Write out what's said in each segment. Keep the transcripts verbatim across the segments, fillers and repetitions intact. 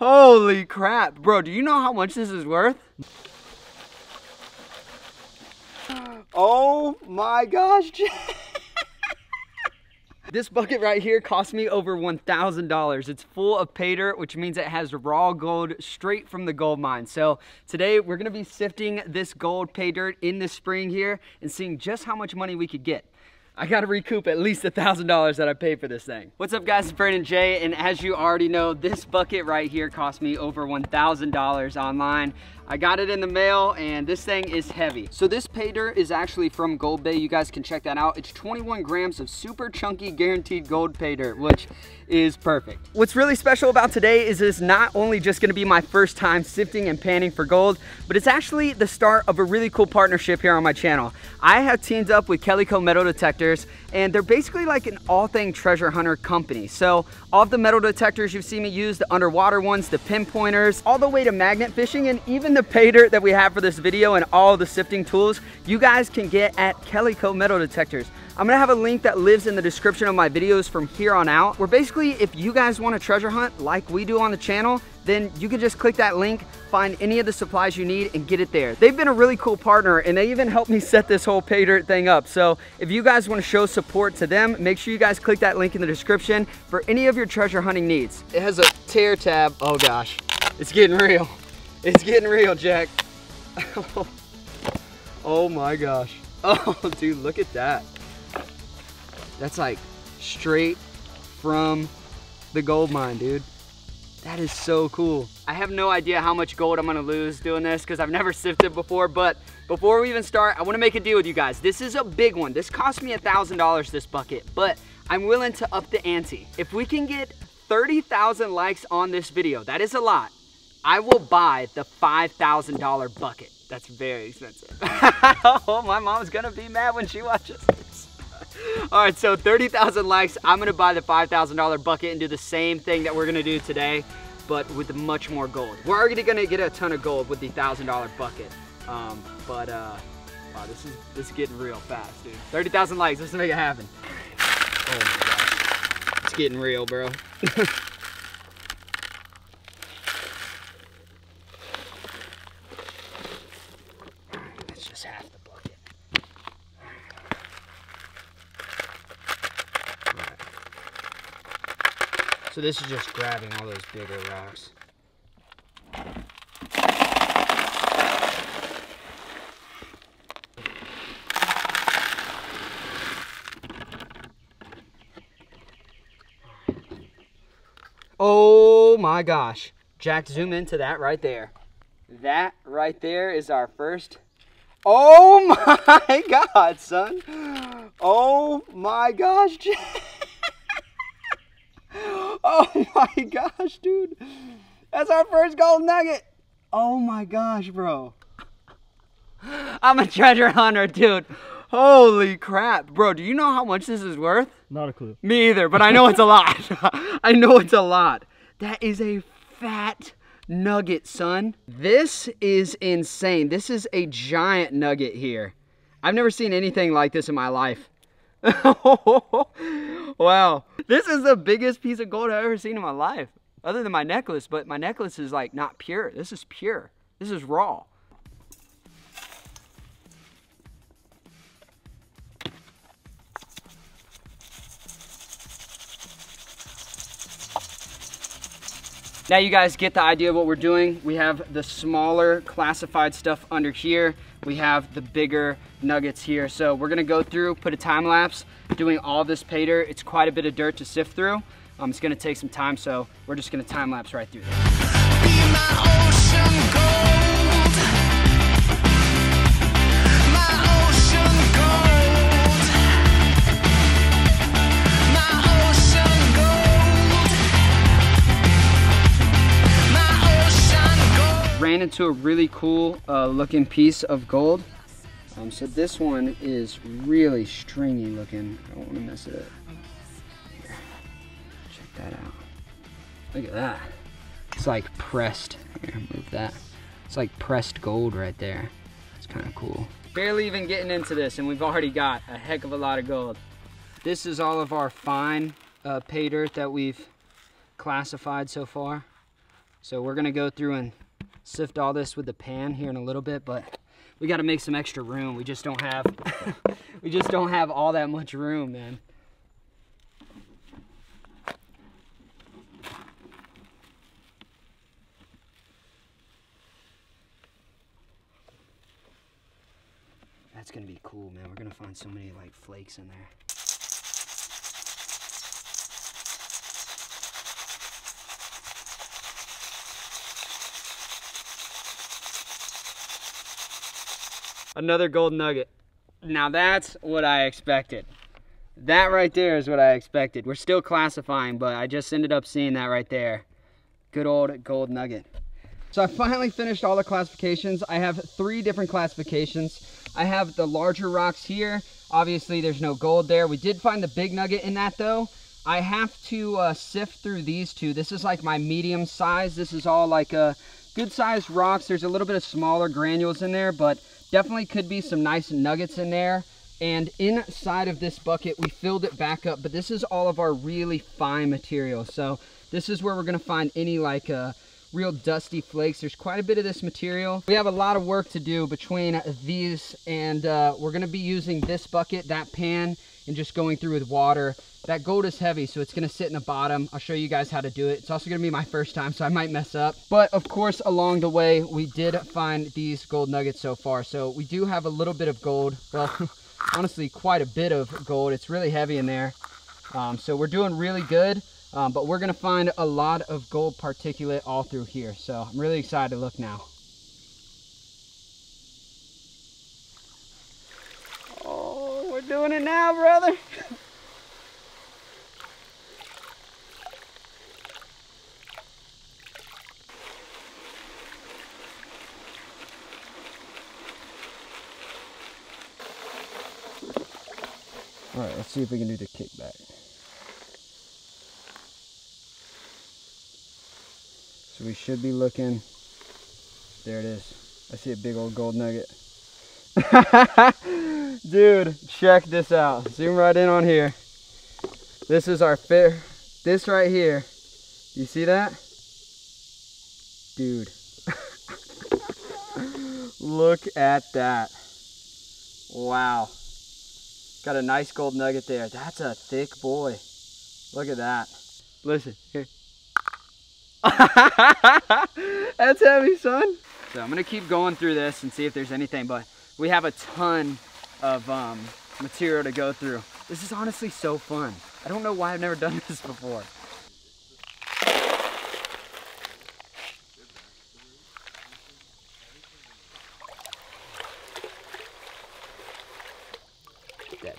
Holy crap, bro, do you know how much this is worth? Oh my gosh. This bucket right here cost me over one thousand dollars. It's full of pay dirt, which means it has raw gold straight from the gold mine. So today we're gonna be sifting this gold pay dirt in the spring here and seeing just how much money we could get. I gotta recoup at least one thousand dollars that I paid for this thing. What's up guys, it's Brandon Jay, and as you already know, this bucket right here cost me over one thousand dollars online. I got it in the mail and this thing is heavy. So this pay dirt is actually from Gold Bay. You guys can check that out. It's twenty-one grams of super chunky guaranteed gold pay dirt, which is perfect. What's really special about today is it's not only just gonna be my first time sifting and panning for gold, but it's actually the start of a really cool partnership here on my channel. I have teamed up with Kellyco Metal Detectors, and they're basically like an all-thing treasure hunter company. So all of the metal detectors you've seen me use, the underwater ones, the pinpointers, all the way to magnet fishing, and even the The pay dirt that we have for this video and all the sifting tools you guys can get at Kellyco Metal Detectors. I'm gonna have a link that lives in the description of my videos from here on out, where basically if you guys want to treasure hunt like we do on the channel, then you can just click that link, find any of the supplies you need and get it there. They've been a really cool partner and they even helped me set this whole pay dirt thing up. So if you guys want to show support to them, make sure you guys click that link in the description for any of your treasure hunting needs. It has a tear tab. Oh gosh, it's getting real. It's getting real, Jack. Oh my gosh. Oh, dude, look at that. That's like straight from the gold mine, dude. That is so cool. I have no idea how much gold I'm gonna lose doing this because I've never sifted before, but before we even start, I wanna make a deal with you guys. This is a big one. This cost me one thousand dollars, this bucket, but I'm willing to up the ante. If we can get thirty thousand likes on this video, that is a lot. I will buy the five thousand dollar bucket. That's very expensive. Oh, my mom's gonna be mad when she watches this. All right, so thirty thousand likes. I'm gonna buy the five thousand dollar bucket and do the same thing that we're gonna do today, but with much more gold. We're already gonna get a ton of gold with the one thousand dollar bucket. Um, but, uh, wow, this is, this is getting real fast, dude. thirty thousand likes, let's make it happen. Oh my gosh, it's getting real, bro. So this is just grabbing all those bigger rocks. Oh my gosh. Jack, zoom into that right there. That right there is our first. Oh my God, son. Oh my gosh, Jack. Oh my gosh, dude. That's our first gold nugget. Oh my gosh, bro. I'm a treasure hunter, dude. Holy crap. Bro, do you know how much this is worth? Not a clue. Me either, but I know it's a lot. I know it's a lot. That is a fat nugget, son. This is insane. This is a giant nugget here. I've never seen anything like this in my life. Wow, this is the biggest piece of gold I've ever seen in my life, other than my necklace, but my necklace is like not pure. This is pure. This is raw. Now you guys get the idea of what we're doing. We have the smaller classified stuff under here. We have the bigger nuggets here. So we're gonna go through, put a time lapse, doing all this pay dirt. It's quite a bit of dirt to sift through. Um, it's gonna take some time, so we're just gonna time lapse right through there. Ran into a really cool uh, looking piece of gold. Um, so this one is really stringy looking. I don't want to mess it up. Here. Check that out. Look at that. It's like pressed. Here, move that. It's like pressed gold right there. It's kind of cool. Barely even getting into this and we've already got a heck of a lot of gold. This is all of our fine uh, pay dirt that we've classified so far. So we're gonna go through and sift all this with the pan here in a little bit, but we got to make some extra room. We just don't have we just don't have all that much room, man. That's gonna be cool, man. We're gonna find so many like flakes in there. Another gold nugget. Now that's what I expected. That right there is what I expected. We're still classifying, but I just ended up seeing that right there. Good old gold nugget. So I finally finished all the classifications. I have three different classifications. I have the larger rocks here. Obviously there's no gold there. We did find the big nugget in that though. I have to uh, sift through these two. This is like my medium size. This is all like a good sized rocks. There's a little bit of smaller granules in there, but definitely could be some nice nuggets in there. And inside of this bucket, we filled it back up, but this is all of our really fine material. So this is where we're gonna find any like uh, real dusty flakes. There's quite a bit of this material. We have a lot of work to do between these, and uh, we're gonna be using this bucket, that pan, and just going through with water. That gold is heavy, so it's gonna sit in the bottom. I'll show you guys how to do it. It's also gonna be my first time, so I might mess up. But of course, along the way, we did find these gold nuggets so far. So we do have a little bit of gold. Well, honestly, quite a bit of gold. It's really heavy in there. Um, so we're doing really good, um, but we're gonna find a lot of gold particulate all through here. So I'm really excited to look now. Oh, we're doing it now, brother. All right, let's see if we can do the kickback. So we should be looking. There it is. I see a big old gold nugget. Dude, check this out. Zoom right in on here. This is our fit. This right here. You see that? Dude. Look at that. Wow. Got a nice gold nugget there. That's a thick boy. Look at that. Listen, here. That's heavy, son. So I'm gonna keep going through this and see if there's anything, but we have a ton of um, material to go through. This is honestly so fun. I don't know why I've never done this before.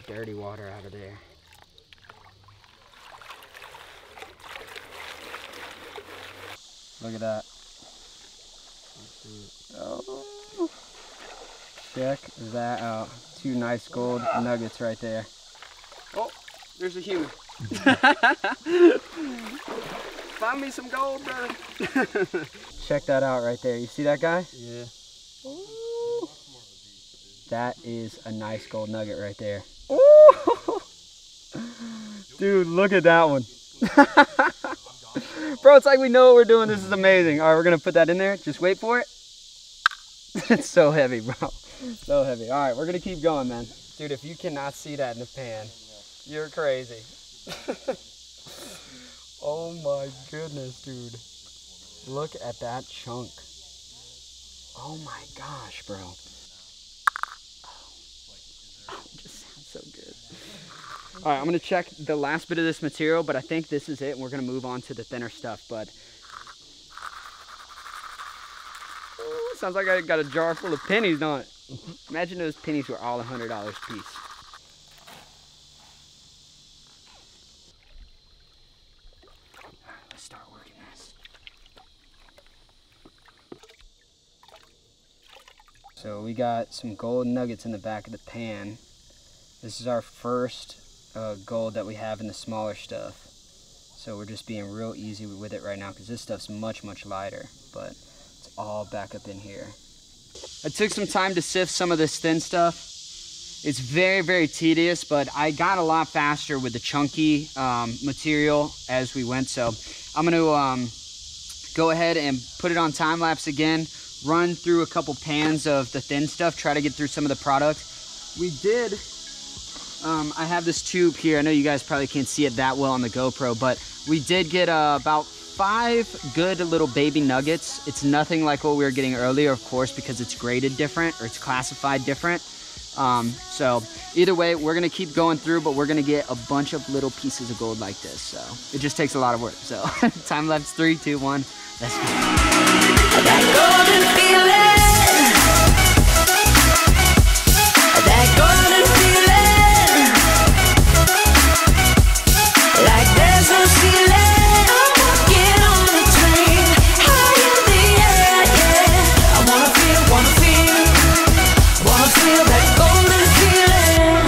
Dirty water out of there. Look at that. Oh. Check that out. Two nice gold nuggets right there. Oh, there's a human. Find me some gold, brother. Check that out right there. You see that guy? Yeah. Ooh. That is a nice gold nugget right there. Dude, look at that one. Bro, it's like we know what we're doing. This is amazing. All right, we're going to put that in there. Just wait for it. It's so heavy, bro. So heavy. All right, we're going to keep going, man. Dude, if you cannot see that in the pan, you're crazy. Oh, my goodness, dude. Look at that chunk. Oh, my gosh, bro. Oh, it just sounds so good. All right, I'm gonna check the last bit of this material, but I think this is it, and we're gonna move on to the thinner stuff, but. Ooh, sounds like I got a jar full of pennies, don't it? Imagine those pennies were all one hundred dollars a piece. All right, let's start working this. So we got some gold nuggets in the back of the pan. This is our first Uh, gold that we have in the smaller stuff, so we're just being real easy with it right now because this stuff's much much lighter, but it's all back up in here. I took some time to sift some of this thin stuff. It's very very tedious, but I got a lot faster with the chunky um, material as we went, so I'm going to um, go ahead and put it on time lapse again, run through a couple pans of the thin stuff, try to get through some of the product. We did, um, I have this tube here. I know you guys probably can't see it that well on the GoPro, but we did get uh, about five good little baby nuggets. It's nothing like what we were getting earlier, of course, because it's graded different or it's classified different. Um, so either way, we're going to keep going through, but we're going to get a bunch of little pieces of gold like this. So it just takes a lot of work. So time lapse, three, two, one, let's go. I got golden feeling. I got golden feeling. Like there's no ceiling. I'm walking on the train, high in the air, yeah. I wanna feel, wanna feel, wanna feel that golden feeling.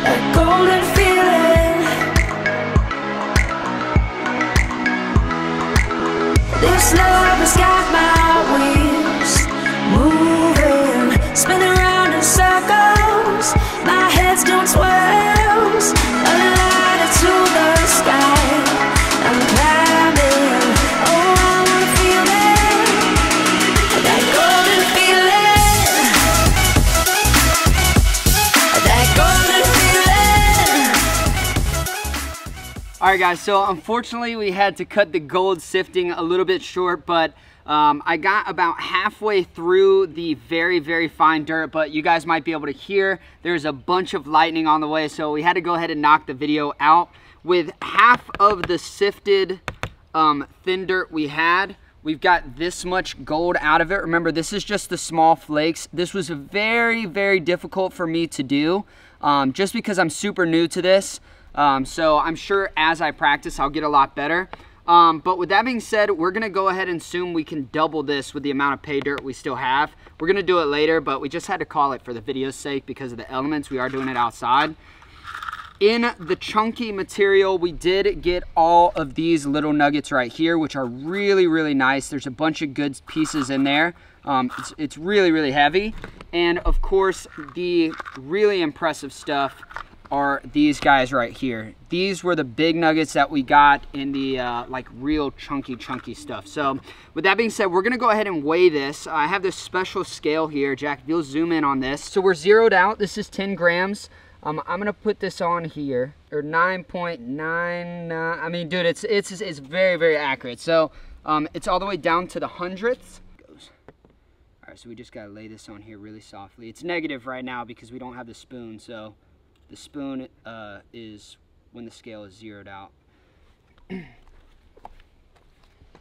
That golden feeling. This love has got my wings moving, spinning around in circles. My head's doing twirls. All right guys, so unfortunately we had to cut the gold sifting a little bit short, but um, I got about halfway through the very, very fine dirt, but you guys might be able to hear there's a bunch of lightning on the way, so we had to go ahead and knock the video out. With half of the sifted um, thin dirt we had, we've got this much gold out of it. Remember, this is just the small flakes. This was very, very difficult for me to do um, just because I'm super new to this. Um, so I'm sure as I practice, I'll get a lot better. Um, but with that being said, we're going to go ahead and assume we can double this with the amount of pay dirt we still have. We're going to do it later, but we just had to call it for the video's sake because of the elements. We are doing it outside. In the chunky material, we did get all of these little nuggets right here, which are really, really nice. There's a bunch of good pieces in there. Um, it's, it's really, really heavy. And of course, the really impressive stuff are these guys right here. These were the big nuggets that we got in the uh, like real chunky chunky stuff. So with that being said, we're gonna go ahead and weigh this. I have this special scale here. Jack, if you'll zoom in on this. So we're zeroed out. This is ten grams. Um, I'm gonna put this on here, or nine point nine nine. I mean, dude, it's, it's, it's very, very accurate. So um, it's all the way down to the hundredths. All right, so we just gotta lay this on here really softly. It's negative right now because we don't have the spoon, so the spoon uh, is when the scale is zeroed out. All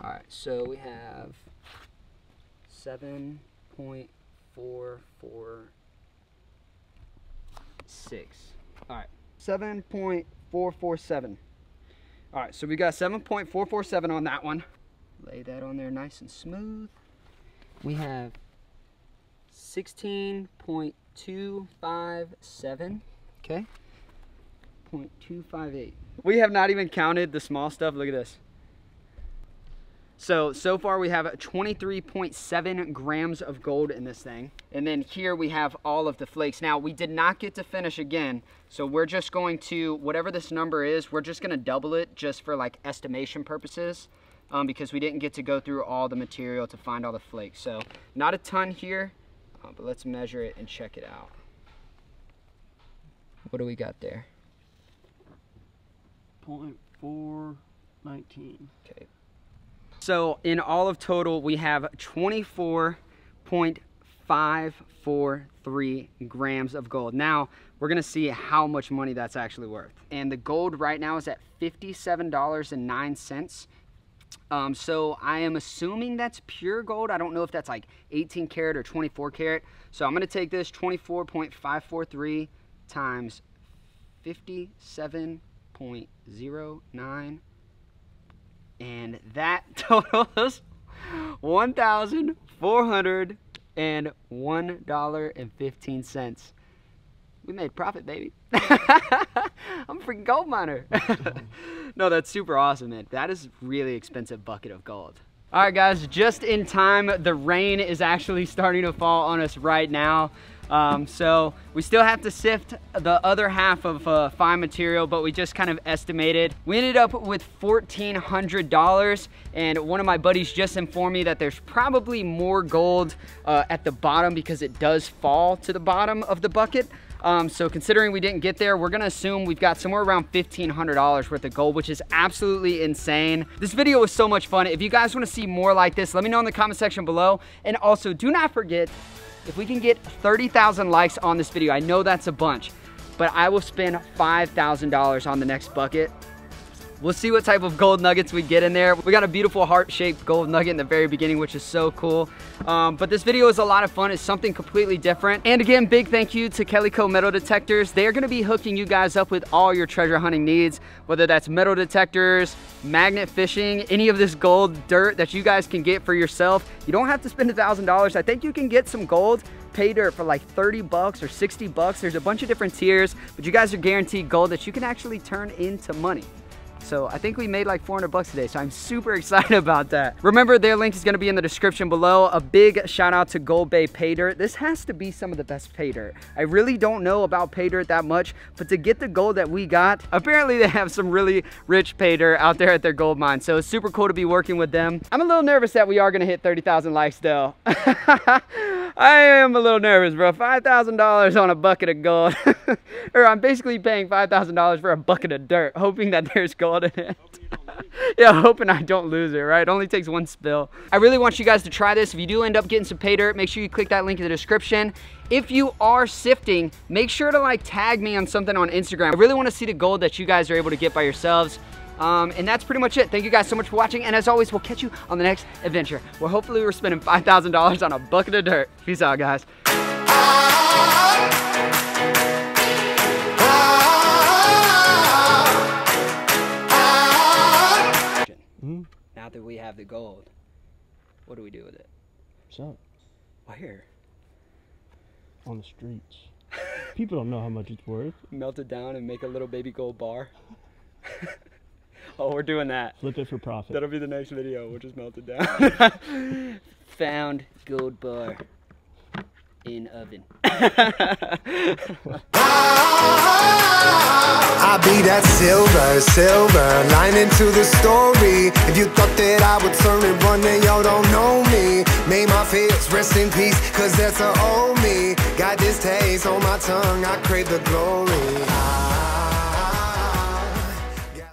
right, so we have seven point four four six. All right, seven point four four seven. All right, so we got seven point four four seven on that one. Lay that on there nice and smooth. We have sixteen point two five seven. Okay, point two five eight. We have not even counted the small stuff. Look at this. So, so far we have twenty-three point seven grams of gold in this thing. And then here we have all of the flakes. Now, we did not get to finish again. So we're just going to, whatever this number is, we're just going to double it just for like estimation purposes. Um, because we didn't get to go through all the material to find all the flakes. So not a ton here, uh, but let's measure it and check it out. What do we got there? point four one nine. Okay. So in all of total, we have twenty-four point five four three grams of gold. Now, we're going to see how much money that's actually worth. And the gold right now is at fifty-seven dollars and nine cents. Um, so I am assuming that's pure gold. I don't know if that's like eighteen karat or twenty-four karat. So I'm going to take this twenty-four point five four three times fifty-seven point zero nine, and that totals one thousand four hundred and one dollar and fifteen cents. We made profit, baby. I'm a freaking gold miner. No, that's super awesome, man. That is really expensive bucket of gold. All right guys, just in time, the rain is actually starting to fall on us right now. Um, so we still have to sift the other half of uh, fine material, but we just kind of estimated. We ended up with fourteen hundred dollars, and one of my buddies just informed me that there's probably more gold uh, at the bottom because it does fall to the bottom of the bucket. Um, so considering we didn't get there, we're gonna assume we've got somewhere around fifteen hundred dollars worth of gold, which is absolutely insane. This video was so much fun. If you guys wanna see more like this, let me know in the comment section below. And also, do not forget, if we can get thirty thousand likes on this video, I know that's a bunch, but I will spend five thousand dollars on the next bucket. We'll see what type of gold nuggets we get in there. We got a beautiful heart-shaped gold nugget in the very beginning, which is so cool. Um, but this video is a lot of fun. It's something completely different. And again, big thank you to Kellyco Metal Detectors. They're gonna be hooking you guys up with all your treasure hunting needs, whether that's metal detectors, magnet fishing, any of this gold dirt that you guys can get for yourself. You don't have to spend a thousand dollars. I think you can get some gold pay dirt for like thirty bucks or sixty bucks. There's a bunch of different tiers, but you guys are guaranteed gold that you can actually turn into money. So I think we made like four hundred bucks today, so I'm super excited about that. Remember, their link is gonna be in the description below. A big shout out to Gold Bay Pay Dirt. This has to be some of the best pay dirt. I really don't know about pay dirt that much, but to get the gold that we got, apparently they have some really rich pay dirt out there at their gold mine, so it's super cool to be working with them. I'm a little nervous that we are gonna hit thirty thousand likes though. I am a little nervous, bro. five thousand dollars on a bucket of gold. Or I'm basically paying five thousand dollars for a bucket of dirt, hoping that there's gold in it. Yeah, hoping I don't lose it, right? It only takes one spill. I really want you guys to try this. If you do end up getting some pay dirt, make sure you click that link in the description. If you are sifting, make sure to like tag me on something on Instagram. I really want to see the gold that you guys are able to get by yourselves. Um, and that's pretty much it. Thank you guys so much for watching. And as always, we'll catch you on the next adventure where hopefully we're spending five thousand dollars on a bucket of dirt. Peace out, guys. That we have the gold, what do we do with it? So where? On the streets. People don't know how much it's worth. Melt it down and make a little baby gold bar. Oh, we're doing that. Flip it for profit. That'll be the next video. We'll just melt it down. Found gold bar in oven. I'll be that silver, silver lining to the story. If you thought that I would turn and run, then y'all don't know me. May my fears rest in peace, cause that's the old me. Got this taste on my tongue, I crave the glory. I